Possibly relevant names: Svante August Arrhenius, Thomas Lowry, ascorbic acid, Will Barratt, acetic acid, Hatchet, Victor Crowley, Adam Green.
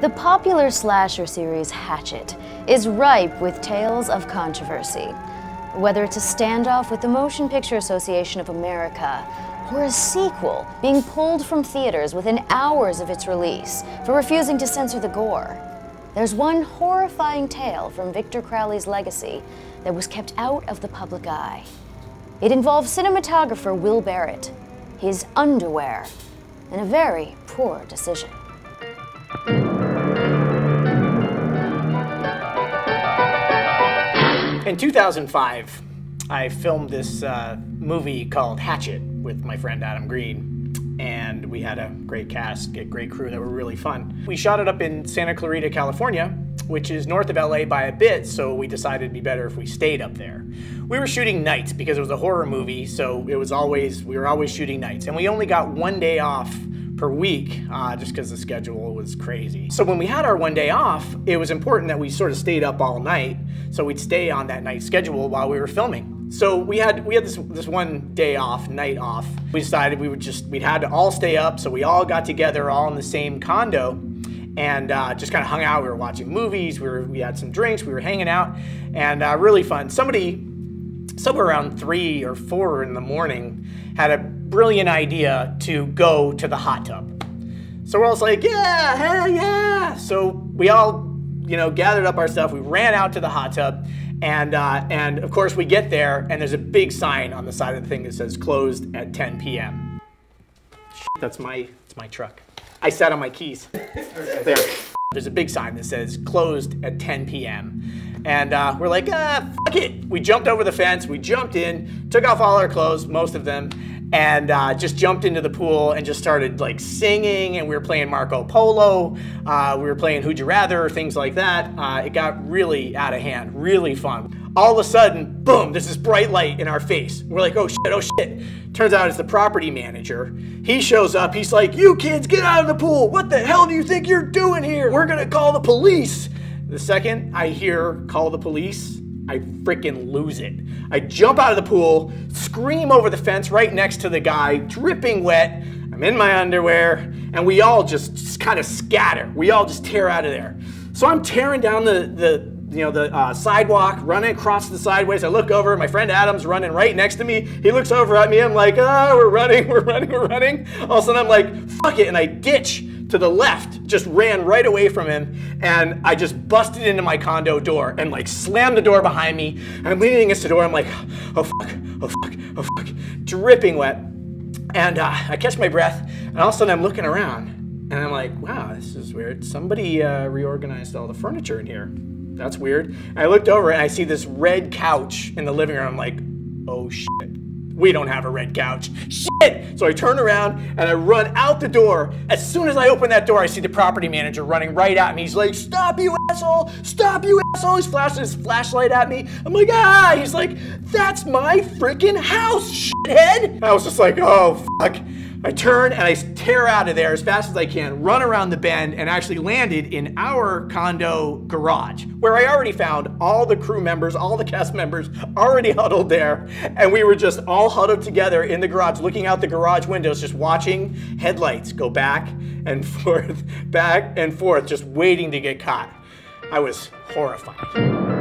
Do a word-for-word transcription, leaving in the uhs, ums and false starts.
The popular slasher series Hatchet is ripe with tales of controversy. Whether it's a standoff with the Motion Picture Association of America, or a sequel being pulled from theaters within hours of its release for refusing to censor the gore, there's one horrifying tale from Victor Crowley's legacy that was kept out of the public eye. It involved cinematographer Will Barratt, his underwear, and a very poor decision. In two thousand five, I filmed this uh, movie called Hatchet with my friend Adam Green, and we had a great cast, a great crew that were really fun. We shot it up in Santa Clarita, California, which is north of L A by a bit, so we decided it'd be better if we stayed up there. We were shooting nights because it was a horror movie, so it was always, we were always shooting nights, and we only got one day off per week, uh, just because the schedule was crazy. So when we had our one day off, it was important that we sort of stayed up all night, so we'd stay on that night schedule while we were filming. So we had we had this this one day off, night off. We decided we would just we'd had to all stay up, so we all got together, all in the same condo, and uh, just kind of hung out. We were watching movies. We were we had some drinks. We were hanging out, and uh, really fun. Somebody, somewhere around three or four in the morning, had a brilliant idea to go to the hot tub. So we're all like, yeah, hell yeah! So we all, you know, gathered up our stuff. We ran out to the hot tub. And, uh, and of course we get there, and there's a big sign on the side of the thing that says closed at ten P M Shit, that's my, that's my truck. I sat on my keys. There. There's a big sign that says closed at ten P M And uh, we're like, ah, fuck it. We jumped over the fence, we jumped in, took off all our clothes, most of them, and uh, just jumped into the pool and just started like singing, and we were playing Marco Polo, uh, we were playing Who'd You Rather, things like that. Uh, it got really out of hand, really fun. All of a sudden, boom, there's this bright light in our face. We're like, oh shit, oh shit. Turns out it's the property manager. He shows up, he's like, you kids, get out of the pool. What the hell do you think you're doing here? We're gonna call the police. The second I hear call the police, I freaking lose it. I jump out of the pool, scream over the fence right next to the guy, dripping wet. I'm in my underwear, and we all just, just kind of scatter. We all just tear out of there. So I'm tearing down the, the you know, the uh, sidewalk, running across the sideways. I look over, my friend Adam's running right next to me. He looks over at me, I'm like, oh, we're running, we're running, we're running. All of a sudden I'm like, fuck it, and I ditch to the left, just ran right away from him, and I just busted into my condo door and like slammed the door behind me. I'm leaning against the door, I'm like, oh fuck, oh fuck, oh fuck, dripping wet. And uh, I catch my breath, and all of a sudden I'm looking around, and I'm like, wow, this is weird. Somebody uh, reorganized all the furniture in here. That's weird. And I looked over and I see this red couch in the living room. I'm like, oh shit. We don't have a red couch. Shit! So I turn around and I run out the door. As soon as I open that door, I see the property manager running right at me. He's like, stop, you asshole! Stop, you asshole! He's flashing his flashlight at me. I'm like, ah! He's like, that's my freaking house, shithead! I was just like, oh, fuck. I turn and I tear out of there as fast as I can, run around the bend, and actually landed in our condo garage, where I already found all the crew members, all the cast members already huddled there, and we were just all huddled together in the garage, looking out the garage windows, just watching headlights go back and forth, back and forth, just waiting to get caught. I was horrified.